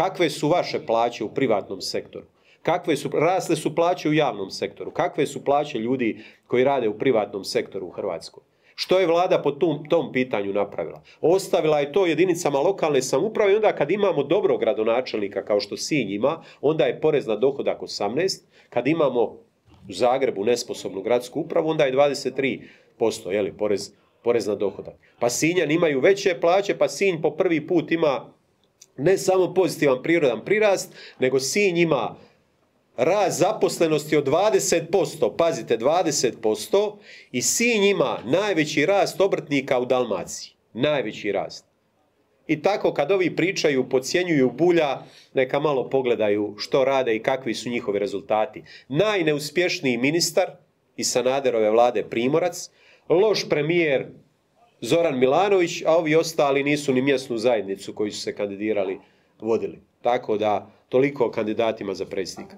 Kakve su vaše plaće u privatnom sektoru? Kakve su, rasle su plaće u javnom sektoru? Kakve su plaće ljudi koji rade u privatnom sektoru u Hrvatskoj? Što je vlada po tom pitanju napravila? Ostavila je to jedinicama lokalne samouprave i onda kad imamo dobro gradonačelnika kao što Sinj ima, onda je porez na dohodak 18, kad imamo u Zagrebu nesposobnu gradsku upravu, onda je 23%, je li, porez na dohodak. Pa Sinjani imaju veće plaće, pa Sinj po prvi put ima ne samo pozitivan prirodan prirast, nego Sinj ima rast zaposlenosti od 20%, pazite, 20%, i Sinj ima najveći rast obrtnika u Dalmaciji. Najveći rast. I tako kad ovi pričaju, podcjenjuju Bulja, neka malo pogledaju što rade i kakvi su njihovi rezultati. Najneuspješniji ministar iz Sanaderove vlade Primorac, loš premijer Zoran Milanović, a ovi ostali nisu ni mjesnu zajednicu koji su se kandidirali vodili. Tako da, toliko o kandidatima za predsjednika.